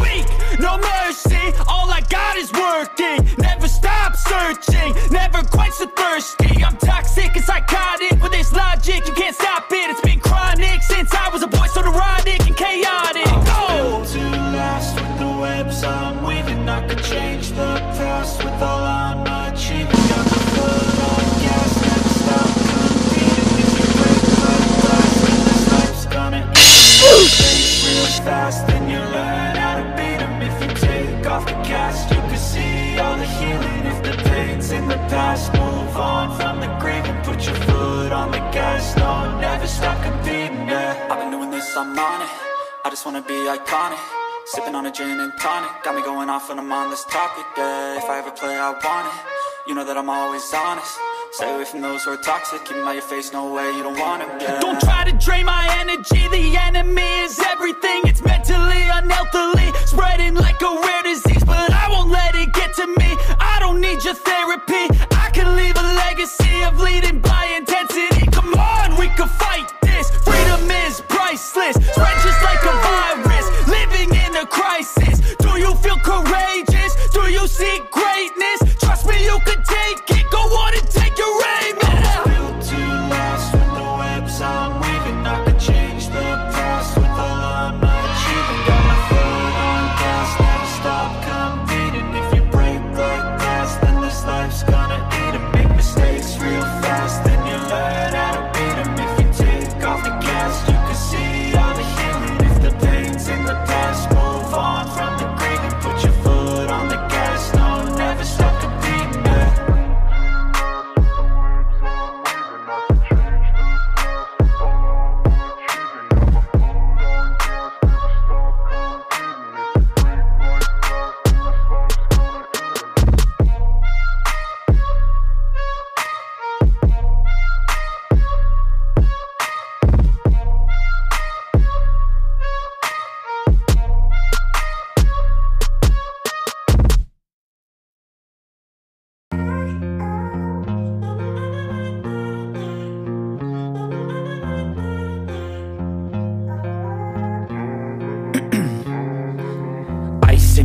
weak. No mercy, all I got is working. Never stop searching, never quench the thirsty. I'm toxic and psychotic, with this logic you can't stop it. It's been chronic since I was a boy, so neurotic and chaotic. I'm built to last with the webs I'm weaving. I could change the past with all I'm achieving. Got the foot on gas, never stop competing. It's your break, but fast, when this life's gonna eat. Face real fast, then you learn how to beat them. If you take off the cast, you can see all the healing. If the pain's in the past, move on from the grave and put your foot on the gas. No, never stop competing, yeah. I've been doing this, I'm on it. I just wanna be iconic. Sipping on a gin and tonic, got me going off when I'm on this topic, yeah. If I ever play, I want it, you know that I'm always honest. Stay away from those who are toxic, keep them out your face, no way, you don't want them, yeah. Don't try to drain my energy, the enemy is everything. It's mentally, unhealthily, spreading like a rare disease. But I won't let it get to me, I don't need your therapy. I can leave a legacy of leading by intensity. Come on, we can fight this, freedom is priceless. Spread just like a virus, living in a crisis. Do you feel courageous? Do you seek greatness? Trust me, you can take it. Go on and take your aim. I'm built to last with the webs I'm weaving. I could change the past with all I'm achieving. Got my foot on gas, never stop competing. If you break like glass, then this life's gonna eat 'em. Make mistakes real fast, then you learn how to beat 'em. If you take off the gas, you can see all the healing. If the pain's in the past, move on from the grave and put your foot on the gas. No, never stop competing, yeah.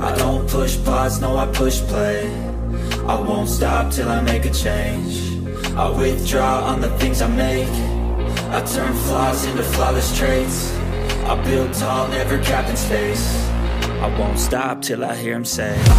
I don't push pause, no I push play. I won't stop till I make a change. I withdraw on the things I make. I turn flaws into flawless traits. I build tall, never capped in space. I won't stop till I hear him say.